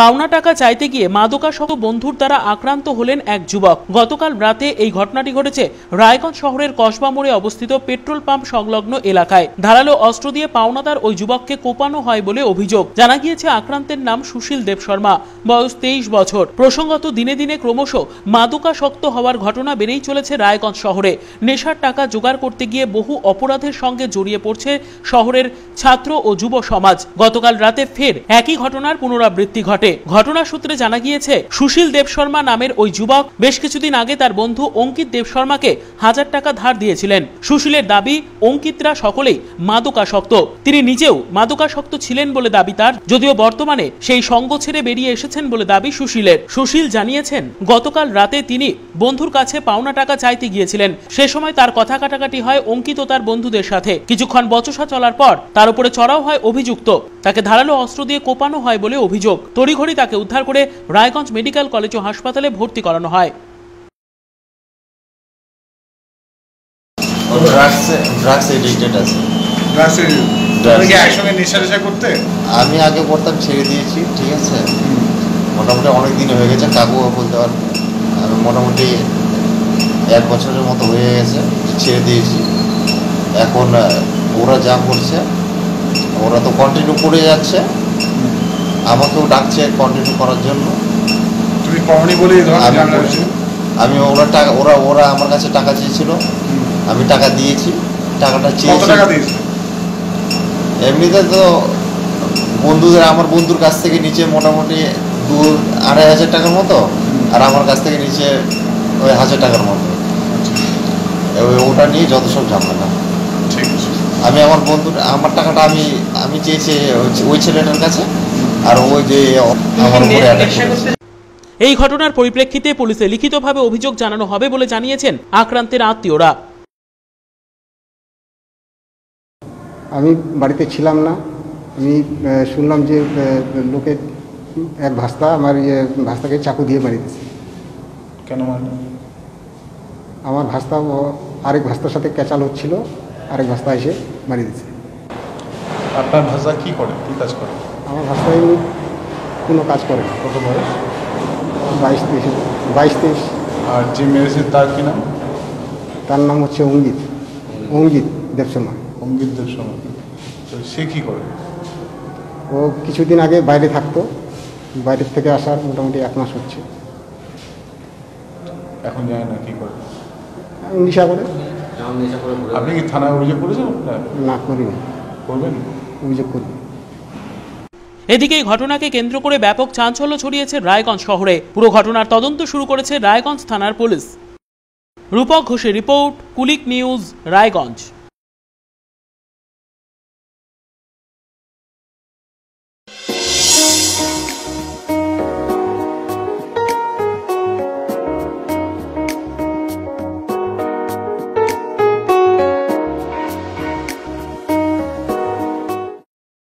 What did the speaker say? পাওনা টাকা চাইতে গিয়ে মাদকাসক্ত বন্ধুর দ্বারা আক্রান্ত হলেন এক যুবক। গতকাল রাতে এই ঘটনাটি ঘটেছে রায়গঞ্জ শহরের কসবা মোড়ে অবস্থিত পেট্রোল পাম্প সংলগ্ন এলাকায়। ধারালো অস্ত্র দিয়ে পাওনাদার ওই যুবককে কোপানো হয় বলে অভিযোগ। জানা গিয়েছে আক্রান্তের নাম সুশীল দেব শর্মা, বয়স 23 বছর। প্রসঙ্গত দিনে দিনে ক্রমশ মাদকাসক্ত হওয়ার ঘটনা বেড়েই চলেছে রায়গঞ্জ শহরে। নেশার টাকা জোগাড় করতে গিয়ে বহু অপরাধের সঙ্গে জড়িয়ে পড়ছে শহরের ছাত্র ও যুব সমাজ। গতকাল রাতে ফের একই ঘটনার পুনরাবৃত্তি ঘটে। ঘটনা সূত্রে জানা গিয়েছে সুশীল দেব শর্মা নামের ওই যুবক বেশ কিছুদিন আগে তার বন্ধু অঙ্কিত দেব শর্মাকে 1000 টাকা ধার দিয়েছিলেন। সুশীলের দাবি অঙ্কিতরা সকলেই মাদকাসক্ত, তিনি নিজেও মাদকাসক্ত ছিলেন বলে দাবি তার, যদিও বর্তমানে সেই সঙ্গ ছেড়ে বেরিয়ে এসেছেন বলে দাবি সুশীলের। সুশীল জানিয়েছেন গতকাল রাতে তিনি বন্ধুর কাছে পাওনা টাকা চাইতে গিয়েছিলেন। সে সময় তার কথা কাটাকাটি হয় অঙ্কিত ও তার বন্ধুদের সাথে। কিছুক্ষণ বচসা চলার পর তার উপরে চড়াও হয় অভিযুক্ত, তাকে ধারালো অস্ত্র দিয়ে কোপানো হয় বলে অভিযোগ। তড়িঘড়ি তাকে উদ্ধার করে রায়গঞ্জ মেডিকেল কলেজ ও হাসপাতালে ভর্তি করানো হয়। আমি আগে করতাম, ছেড়ে দিয়েছি, ঠিক আছে। মোটামুটি অনেক দিন হয়ে গেছে, কাকু বলতে পারবো, মোটামুটি 1 বছরের মতো হয়ে গেছে ছেড়ে দিয়েছি। এখন ওরা যা করছে ওরা তো কন্টিনিউ করে যাচ্ছে, আমাকেও ডাকছে কন্টিনিউ করার জন্য। আমি ওরা আমার কাছে টাকা চেয়েছিল, আমি টাকা দিয়েছি। টাকাটা চেয়েছি এমনিতে তো বন্ধুদের, আমার বন্ধুর কাছ থেকে নিচে মোটামুটি 2-2,500 টাকার মতো, আর আমার কাছ থেকে নিচে ওই 1000 টাকার মতো। ওটা নিয়ে যত সব ঝামেলা। আমি আমার বন্ধুর, আমার টাকাটা আমি চেয়েছি ওই ছেলেটার কাছে, আর ওই যে আমার উপরে অ্যাটাক করেছে। এই ঘটনার পরিপ্রেক্ষিতে পুলিশে লিখিতভাবে অভিযোগ জানানো হবে বলে জানিয়েছেন আক্রান্তের আত্মীয়রা। আমি বাড়িতে ছিলাম না, আমি শুনলাম যে লোকে এক ভাস্তা, আমার ইয়ে ভাস্তাকে চাকু দিয়ে মারি দিয়েছে। কেন মারল? আমার ভাস্তা আরেক ভাস্তার সাথে ক্যাচাল হচ্ছিল, আরেক ভাস্তা এসে মারি দিয়েছে। আপনার ভাস্তা কি করে, কি কাজ করে? আমার ভাস্তায় কোনো কাজ করে না। কত বয়স? 22-23। আর যে মেরেছে তার কি নাম? তার নাম হচ্ছে অঙ্কিত দেব শর্মা। অঙ্কিত দেব শর্মা, তো সে কী করে? ও কিছুদিন আগে বাইরে থাকতো, বাইরের থেকে আসার মোটামুটি 1 মাস হচ্ছে। এখন জানি না কী করে। নিশা করে। আপনি কি থানায় অভিযোগ করেছেন? না, করিনি। করবেন? অভিযোগ করবেন। এদিকে এই ঘটনাকে কেন্দ্র করে ব্যাপক চাঞ্চল্য ছড়িয়েছে রায়গঞ্জ শহরে। পুরো ঘটনার তদন্ত শুরু করেছে রায়গঞ্জ থানার পুলিশ। রূপক ঘোষের রিপোর্ট, কুলিক নিউজ, রায়গঞ্জ।